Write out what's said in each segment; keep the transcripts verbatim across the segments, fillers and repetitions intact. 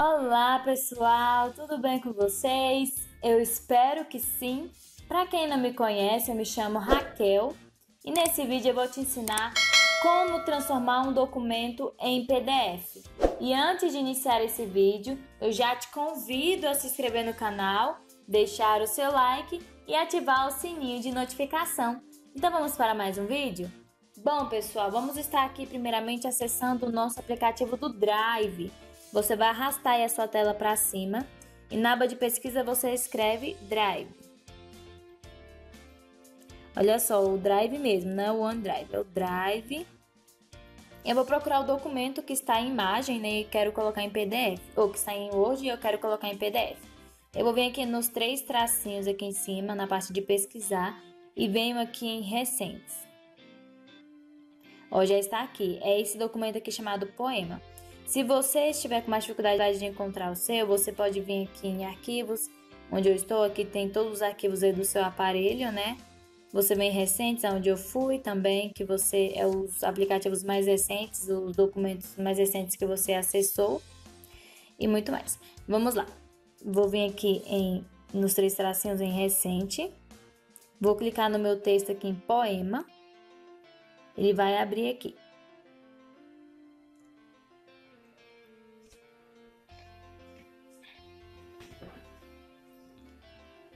Olá pessoal, tudo bem com vocês? Eu espero que sim. Para quem não me conhece, eu me chamo Raquel e nesse vídeo eu vou te ensinar como transformar um documento em P D F. E antes de iniciar esse vídeo, eu já te convido a se inscrever no canal, deixar o seu like e ativar o sininho de notificação. Então vamos para mais um vídeo? Bom pessoal, vamos estar aqui primeiramente acessando o nosso aplicativo do Drive. Você vai arrastar aí a sua tela para cima e na aba de pesquisa você escreve Drive. Olha só, o Drive mesmo, não é o OneDrive, é o Drive. Eu vou procurar o documento que está em imagem, né, e quero colocar em P D F, ou que está em Word e eu quero colocar em P D F. Eu vou vir aqui nos três tracinhos aqui em cima, na parte de pesquisar, e venho aqui em recentes. Ó, já está aqui, é esse documento aqui chamado Poema. Se você estiver com mais dificuldade de encontrar o seu, você pode vir aqui em arquivos, onde eu estou, aqui tem todos os arquivos aí do seu aparelho, né? Você vem em recentes, onde eu fui também, que você é os aplicativos mais recentes, os documentos mais recentes que você acessou e muito mais. Vamos lá, vou vir aqui em, nos três tracinhos em recente, vou clicar no meu texto aqui em Poema. Ele vai abrir aqui.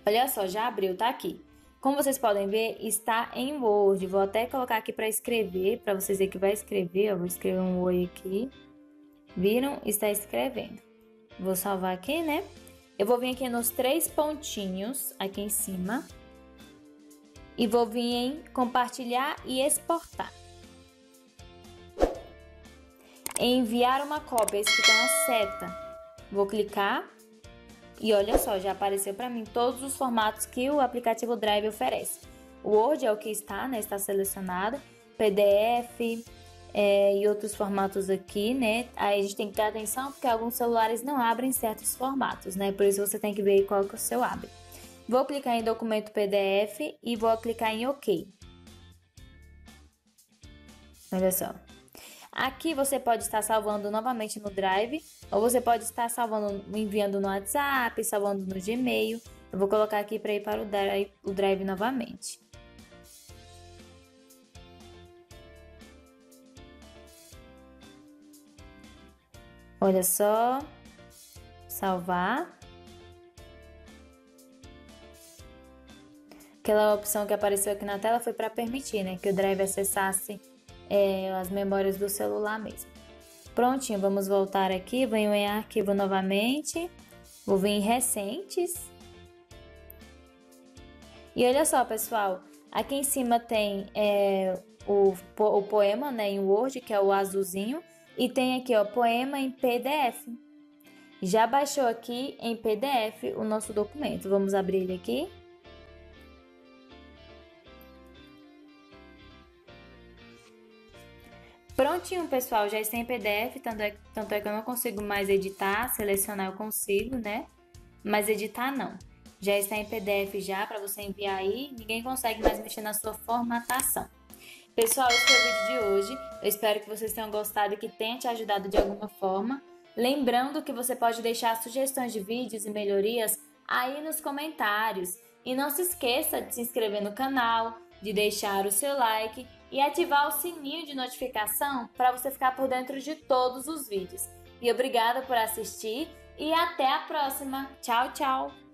Olha só, já abriu, tá aqui. Como vocês podem ver, está em Word. Vou até colocar aqui para escrever, para vocês verem que vai escrever. Eu vou escrever um oi aqui. Viram? Está escrevendo. Vou salvar aqui, né? Eu vou vir aqui nos três pontinhos, aqui em cima. E vou vir em compartilhar e exportar. Enviar uma cópia, esse aqui tem uma seta. Vou clicar e olha só, já apareceu para mim todos os formatos que o aplicativo Drive oferece. O Word é o que está, né, está selecionado, P D F é, e outros formatos aqui, né. Aí a gente tem que ter atenção porque alguns celulares não abrem certos formatos, né, por isso você tem que ver qual que o seu abre. Vou clicar em documento P D F e vou clicar em OK. Olha só. Aqui você pode estar salvando novamente no Drive, ou você pode estar salvando, enviando no WhatsApp, salvando no Gmail. Eu vou colocar aqui para ir para o Drive, o Drive novamente. Olha só. Salvar. Aquela opção que apareceu aqui na tela foi para permitir, né, que o Drive acessasse é, as memórias do celular mesmo. Prontinho, vamos voltar aqui, venho em arquivo novamente, vou vir em recentes. E olha só, pessoal, aqui em cima tem é, o, o poema, né, em Word, que é o azulzinho, e tem aqui, ó, poema em P D F. Já baixou aqui em P D F o nosso documento, vamos abrir ele aqui. Prontinho, pessoal, já está em P D F, tanto é, tanto é que eu não consigo mais editar, selecionar eu consigo, né? Mas editar não. Já está em P D F já, para você enviar aí, ninguém consegue mais mexer na sua formatação. Pessoal, esse foi o vídeo de hoje, eu espero que vocês tenham gostado e que tenha te ajudado de alguma forma. Lembrando que você pode deixar sugestões de vídeos e melhorias aí nos comentários. E não se esqueça de se inscrever no canal, de deixar o seu like e ativar o sininho de notificação para você ficar por dentro de todos os vídeos. E obrigada por assistir e até a próxima. Tchau, tchau!